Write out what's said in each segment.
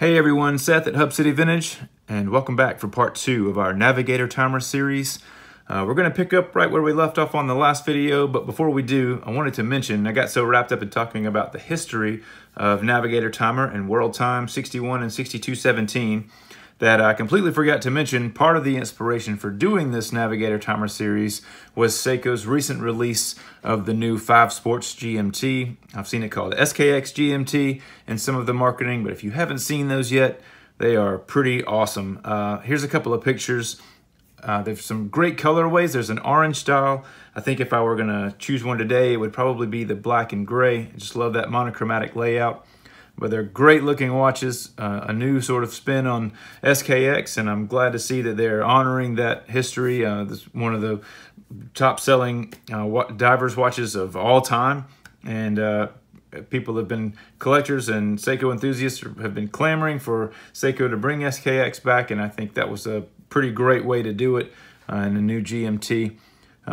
Hey everyone, Seth at Hub City Vintage, and welcome back for part two of our Navigator Timer series. We're going to pick up right where we left off on the last video, but before we do, I wanted to mention, I got so wrapped up in talking about the history of Navigator Timer and World Time 61 and 6217 that I completely forgot to mention part of the inspiration for doing this Navigator Timer series was Seiko's recent release of the new 5 Sports GMT. I've seen it called SKX GMT in some of the marketing, but if you haven't seen those yet, they are pretty awesome. Here's a couple of pictures. There's some great colorways. There's an orange style. I think if I were gonna choose one today, it would probably be the black and gray. I just love that monochromatic layout. But they're great looking watches, a new sort of spin on SKX, and I'm glad to see that they're honoring that history. This is one of the top selling divers watches of all time, and people have been, collectors and Seiko enthusiasts have been clamoring for Seiko to bring SKX back, and I think that was a pretty great way to do it in a new GMT.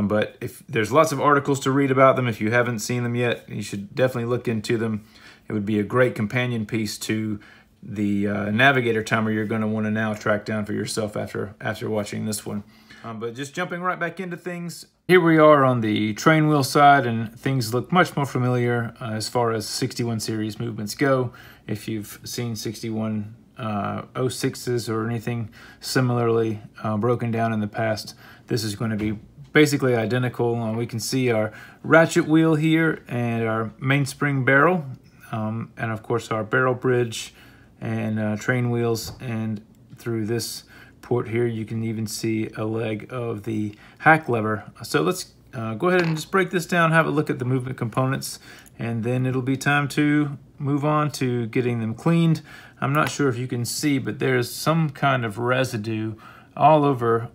But if there's lots of articles to read about them. If you haven't seen them yet, you should definitely look into them. It would be a great companion piece to the Navigator Timer you're going to want to now track down for yourself after watching this one. But just jumping right back into things, here we are on the train wheel side, and things look much more familiar as far as 61 series movements go. If you've seen 6106s or anything similarly broken down in the past, this is going to be basically identical. We can see our ratchet wheel here and our mainspring barrel, and of course our barrel bridge and train wheels, and through this port here you can even see a leg of the hack lever. So let's go ahead and just break this down, have a look at the movement components, and then it'll be time to move on to getting them cleaned. I'm not sure if you can see, but there's some kind of residue all over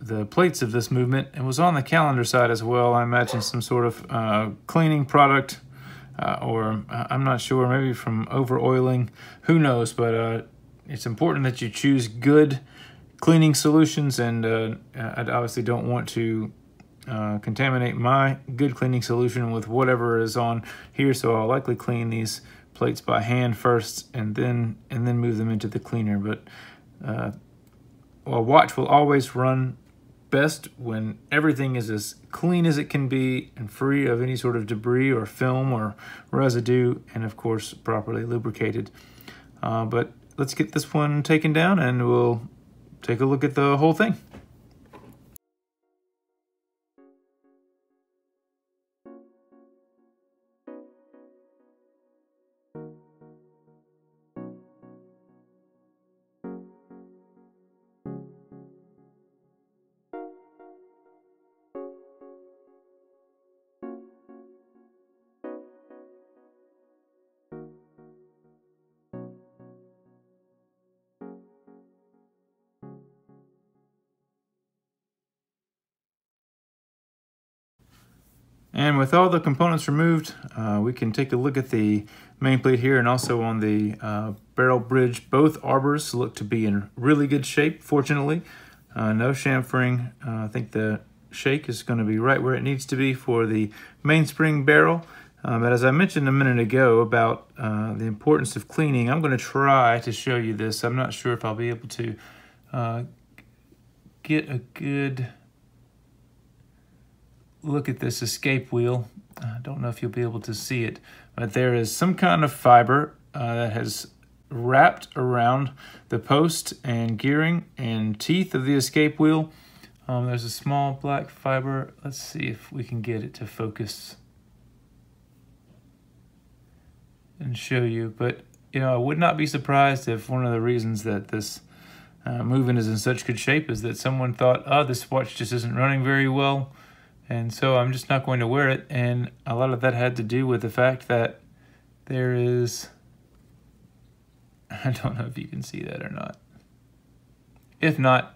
the plates of this movement, and was on the calendar side as well. I imagine some sort of cleaning product, or I'm not sure, maybe from over oiling, who knows, but it's important that you choose good cleaning solutions, and I obviously don't want to contaminate my good cleaning solution with whatever is on here, so I'll likely clean these plates by hand first and then move them into the cleaner. But a watch will always run best when everything is as clean as it can be and free of any sort of debris or film or residue, and of course properly lubricated. But let's get this one taken down and we'll take a look at the whole thing. And with all the components removed, we can take a look at the main plate here, and also on the barrel bridge. Both arbors look to be in really good shape, fortunately. No chamfering. I think the shake is going to be right where it needs to be for the mainspring barrel. But as I mentioned a minute ago about the importance of cleaning, I'm going to try to show you this. I'm not sure if I'll be able to get a good look at this escape wheel. I don't know if you'll be able to see it, but there is some kind of fiber that has wrapped around the post and gearing and teeth of the escape wheel. There's a small black fiber. Let's see if we can get it to focus and show you. But you know, I would not be surprised if one of the reasons that this movement is in such good shape is that someone thought, oh, this watch just isn't running very well, and so I'm just not going to wear it. And a lot of that had to do with the fact that there is, I don't know if you can see that or not. If not,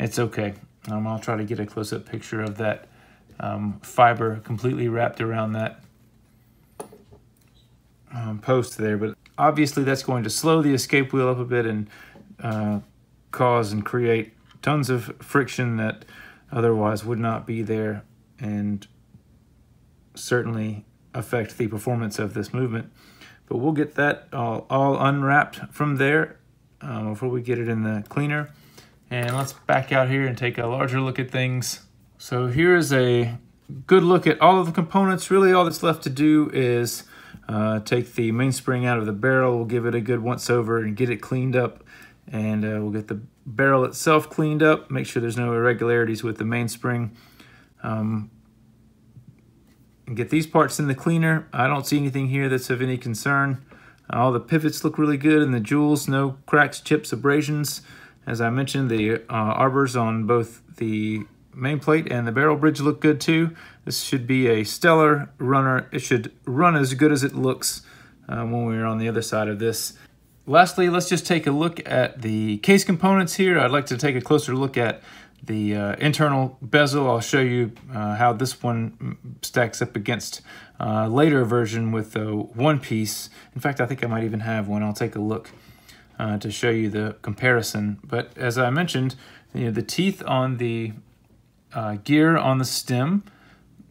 it's okay. I'll try to get a close-up picture of that fiber completely wrapped around that post there. But obviously that's going to slow the escape wheel up a bit and cause and create tons of friction that otherwise would not be there, and certainly affect the performance of this movement. But we'll get that all unwrapped from there before we get it in the cleaner. And let's back out here and take a larger look at things. So here is a good look at all of the components. Really all that's left to do is take the mainspring out of the barrel. We'll give it a good once over and get it cleaned up. And we'll get the barrel itself cleaned up, make sure there's no irregularities with the mainspring. And get these parts in the cleaner. I don't see anything here that's of any concern. All the pivots look really good, and the jewels, no cracks, chips, abrasions. As I mentioned, the arbors on both the main plate and the barrel bridge look good too. This should be a stellar runner. It should run as good as it looks when we're on the other side of this. Lastly, let's just take a look at the case components here. I'd like to take a closer look at the internal bezel. I'll show you how this one stacks up against a later version with a one piece. In fact, I think I might even have one. I'll take a look to show you the comparison. But as I mentioned, you know, the teeth on the gear on the stem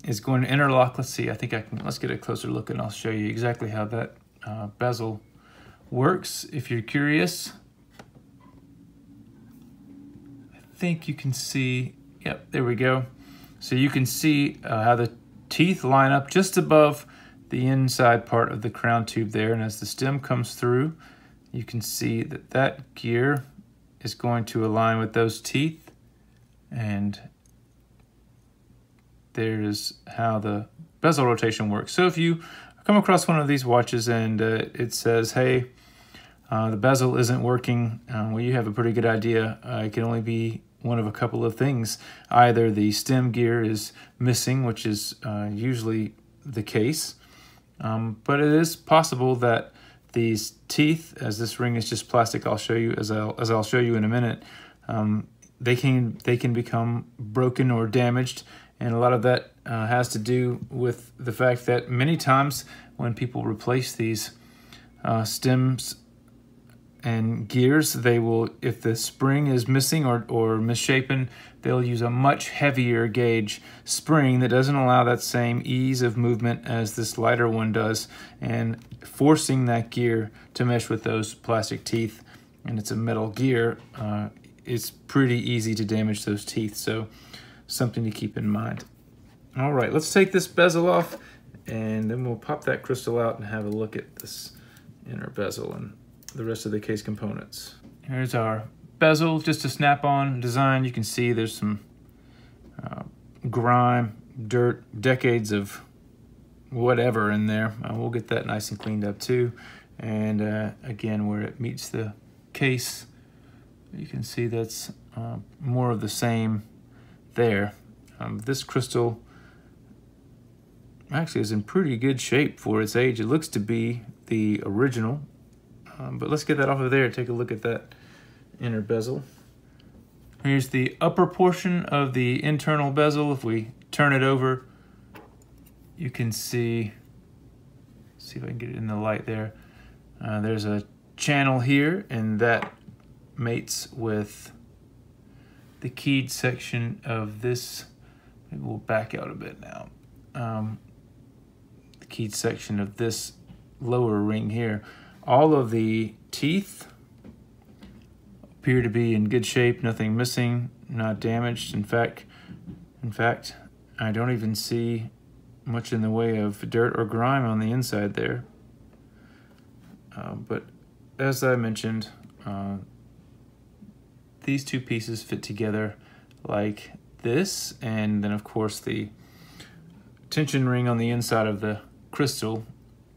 is going to interlock. Let's see, I think I can, let's get a closer look and I'll show you exactly how that bezel works if you're curious. I think you can see, yep, there we go. So you can see how the teeth line up just above the inside part of the crown tube there, and as the stem comes through, you can see that that gear is going to align with those teeth, and there's how the bezel rotation works. So if you come across one of these watches and it says, hey, the bezel isn't working, well, you have a pretty good idea. It can only be one of a couple of things. Either the stem gear is missing, which is usually the case, but it is possible that these teeth, as this ring is just plastic, I'll show you as I'll show you in a minute, they can become broken or damaged, and a lot of that has to do with the fact that many times when people replace these stems and gears, they will, if the spring is missing or misshapen, they'll use a much heavier gauge spring that doesn't allow that same ease of movement as this lighter one does, and forcing that gear to mesh with those plastic teeth. And it's a metal gear, it's pretty easy to damage those teeth, so something to keep in mind. All right, let's take this bezel off and then we'll pop that crystal out and have a look at this inner bezel and the rest of the case components. Here's our bezel, just a snap-on design. You can see there's some grime, dirt, decades of whatever in there. We'll get that nice and cleaned up too. And again, where it meets the case, you can see that's more of the same there. This crystal actually is in pretty good shape for its age. It looks to be the original. But let's get that off of there and take a look at that inner bezel. Here's the upper portion of the internal bezel. If we turn it over, you can see, let's see if I can get it in the light there. There's a channel here, and that mates with the keyed section of this. Maybe we'll back out a bit now. The keyed section of this lower ring here. All of the teeth appear to be in good shape, nothing missing, not damaged. In fact, I don't even see much in the way of dirt or grime on the inside there. But as I mentioned, these two pieces fit together like this. And then of course the tension ring on the inside of the crystal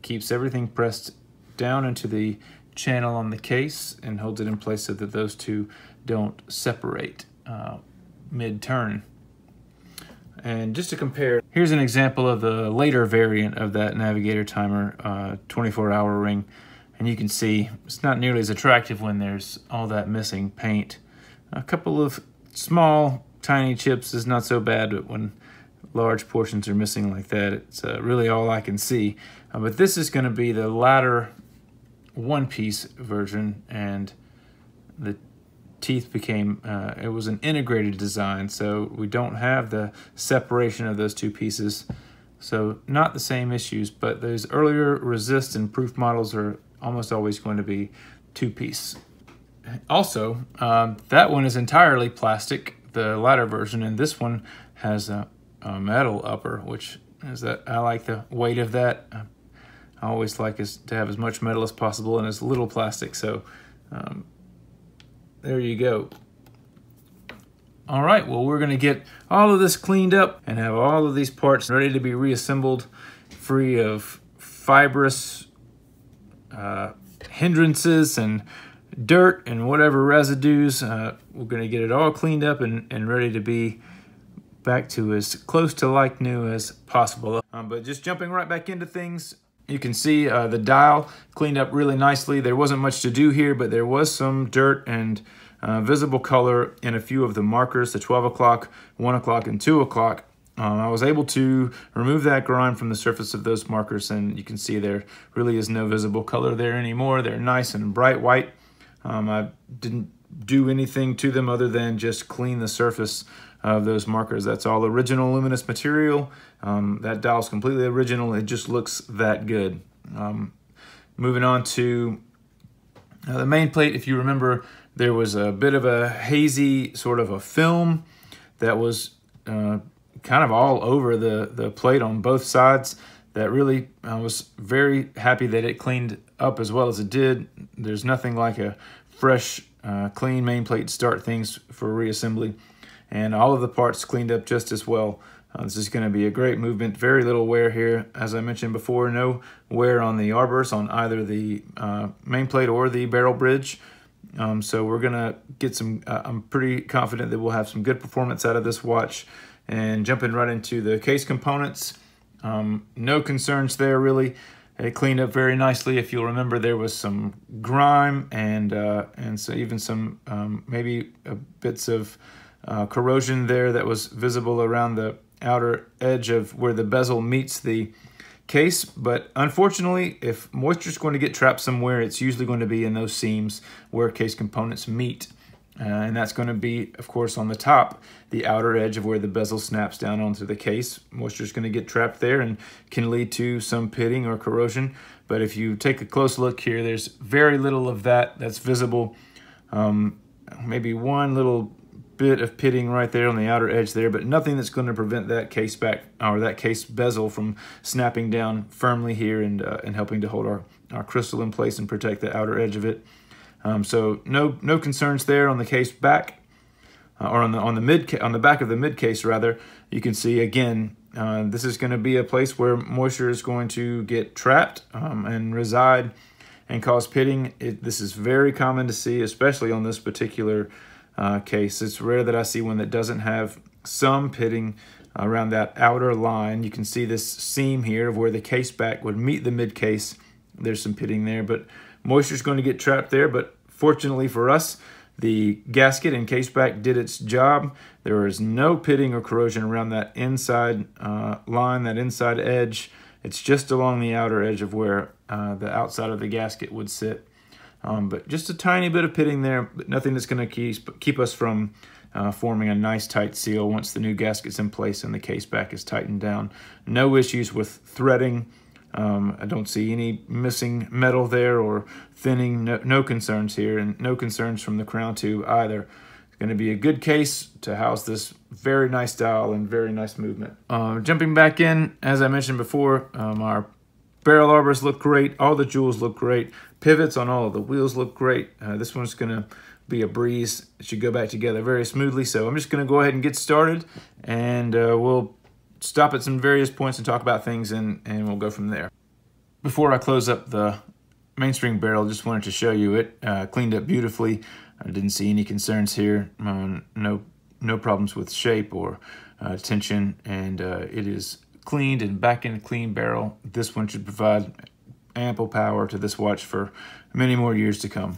keeps everything pressed down into the channel on the case and holds it in place so that those two don't separate mid-turn. And just to compare, here's an example of the later variant of that Navigator Timer 24-hour ring, and you can see it's not nearly as attractive when there's all that missing paint. A couple of small, tiny chips is not so bad, but when large portions are missing like that, it's really all I can see. But this is going to be the latter one-piece version, and the teeth became, it was an integrated design, so we don't have the separation of those two pieces. So not the same issues, but those earlier resist and proof models are almost always going to be two-piece. Also, that one is entirely plastic, the latter version, and this one has a metal upper, which is that I like the weight of that. I always like to have as much metal as possible and as little plastic, so there you go. All right, well, we're gonna get all of this cleaned up and have all of these parts ready to be reassembled, free of fibrous hindrances and dirt and whatever residues. We're gonna get it all cleaned up and ready to be back to as close to like new as possible. But just jumping right back into things, you can see the dial cleaned up really nicely. There wasn't much to do here, but there was some dirt and visible color in a few of the markers, the 12 o'clock, 1 o'clock, and 2 o'clock. I was able to remove that grime from the surface of those markers, and you can see there really is no visible color there anymore. They're nice and bright white. I didn't do anything to them other than just clean the surface of those markers. That's all original luminous material. That dial's completely original. It just looks that good. Moving on to the main plate, if you remember, there was a bit of a hazy sort of a film that was kind of all over the plate on both sides. That really, I was very happy that it cleaned up as well as it did. There's nothing like a fresh, clean main plate to start things for reassembly. And all of the parts cleaned up just as well. This is going to be a great movement. Very little wear here. As I mentioned before, no wear on the arbors on either the main plate or the barrel bridge. So we're going to get some, I'm pretty confident that we'll have some good performance out of this watch. And jumping right into the case components, no concerns there really. It cleaned up very nicely. If you'll remember, there was some grime and so even some maybe bits of corrosion there that was visible around the outer edge of where the bezel meets the case. But unfortunately, if moisture is going to get trapped somewhere, it's usually going to be in those seams where case components meet. And that's going to be, of course, on the top, the outer edge of where the bezel snaps down onto the case. Moisture is going to get trapped there and can lead to some pitting or corrosion. But if you take a close look here, there's very little of that that's visible. Maybe one little bit of pitting right there on the outer edge there, but nothing that's going to prevent that case back or that case bezel from snapping down firmly here and helping to hold our crystal in place and protect the outer edge of it. So no concerns there on the case back, or on the back of the mid case rather. You can see again, this is going to be a place where moisture is going to get trapped and reside and cause pitting. This is very common to see, especially on this particular case. It's rare that I see one that doesn't have some pitting around that outer line. You can see this seam here of where the case back would meet the mid case. There's some pitting there, but moisture is going to get trapped there. But fortunately for us, the gasket and case back did its job. There is no pitting or corrosion around that inside line, that inside edge. It's just along the outer edge of where the outside of the gasket would sit. But just a tiny bit of pitting there, but nothing that's going to keep us from forming a nice tight seal once the new gasket's in place and the case back is tightened down. No issues with threading. I don't see any missing metal there or thinning. No concerns here, and no concerns from the crown tube either. It's going to be a good case to house this very nice dial and very nice movement. Jumping back in, as I mentioned before, our barrel arbors look great. All the jewels look great. Pivots on all of the wheels look great. This one's going to be a breeze. It should go back together very smoothly. So I'm just going to go ahead and get started, and we'll stop at some various points and talk about things, and we'll go from there. Before I close up the mainspring barrel, just wanted to show you it cleaned up beautifully. I didn't see any concerns here. No problems with shape or tension, and it is cleaned and back in a clean barrel. This one should provide ample power to this watch for many more years to come.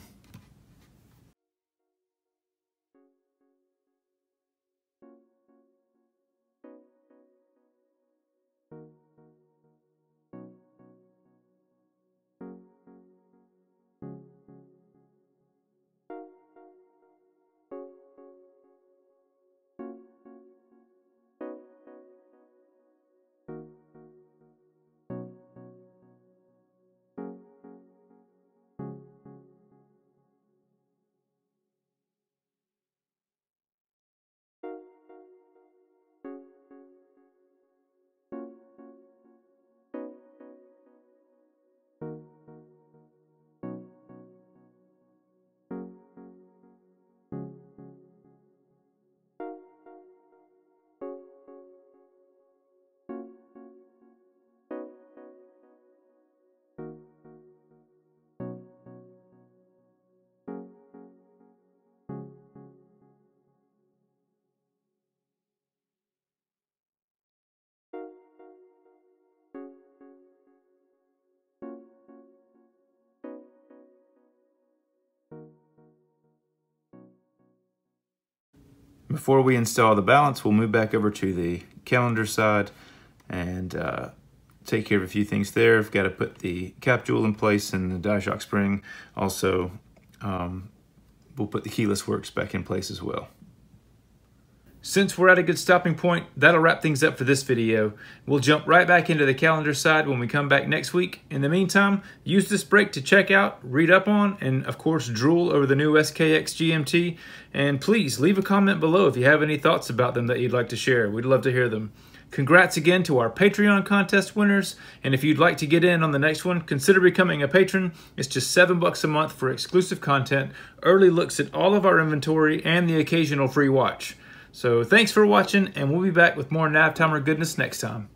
Before we install the balance, we'll move back over to the calendar side and take care of a few things there. I've got to put the cap jewel in place and the die shock spring. Also, we'll put the keyless works back in place as well. Since we're at a good stopping point, that'll wrap things up for this video. We'll jump right back into the calendar side when we come back next week. In the meantime, use this break to check out, read up on, and of course drool over the new SKX GMT. And please leave a comment below if you have any thoughts about them that you'd like to share. We'd love to hear them. Congrats again to our Patreon contest winners, and if you'd like to get in on the next one, consider becoming a patron. It's just $7 a month for exclusive content, early looks at all of our inventory, and the occasional free watch. So thanks for watching, and we'll be back with more Nav Timer goodness next time.